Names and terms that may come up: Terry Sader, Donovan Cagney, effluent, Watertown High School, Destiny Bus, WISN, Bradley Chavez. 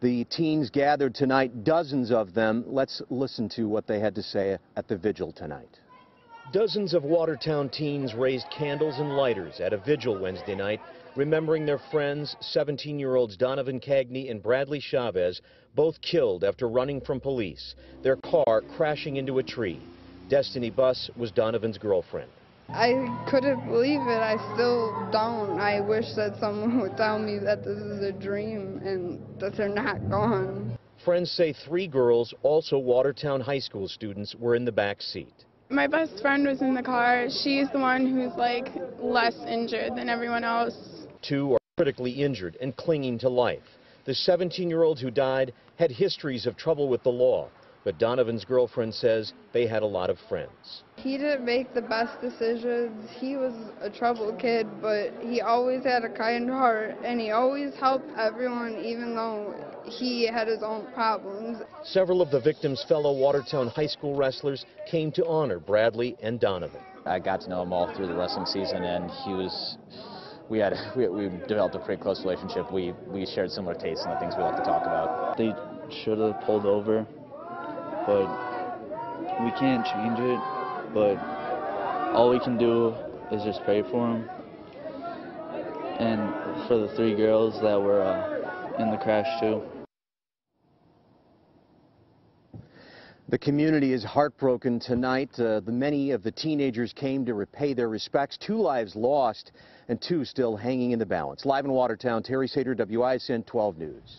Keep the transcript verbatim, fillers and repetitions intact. The teens gathered tonight, dozens of them. Let's listen to what they had to say at the vigil tonight. Dozens of Watertown teens raised candles and lighters at a vigil Wednesday night, remembering their friends, seventeen-year-olds Donovan Cagney and Bradley Chavez, both killed after running from police, their car crashing into a tree. Destiny Bus was Donovan's girlfriend. I couldn't believe it. I still don't. I wish that someone would tell me that this is a dream and that they're not gone. Friends say three girls, also Watertown High School students, were in the back seat. My best friend was in the car. She's the one who's, like, less injured than everyone else. Two are critically injured and clinging to life. The seventeen-year-olds who died had histories of trouble with the law. But Donovan's girlfriend says they had a lot of friends. He didn't make the best decisions. He was a troubled kid, but he always had a kind heart, and he always helped everyone, even though he had his own problems. Several of the victims' fellow Watertown High School wrestlers came to honor Bradley and Donovan. I got to know him all through the wrestling season, and he was... We had we, we developed a pretty close relationship. We, we shared similar tastes in the things we like to talk about. They should have pulled over, but we can't change it, but all we can do is just pray for him and for the three girls that were uh, in the crash too. The community is heartbroken tonight. Uh, the many of the teenagers came to repay their respects. Two lives lost and two still hanging in the balance. Live in Watertown, Terry Sader, W I S N twelve News.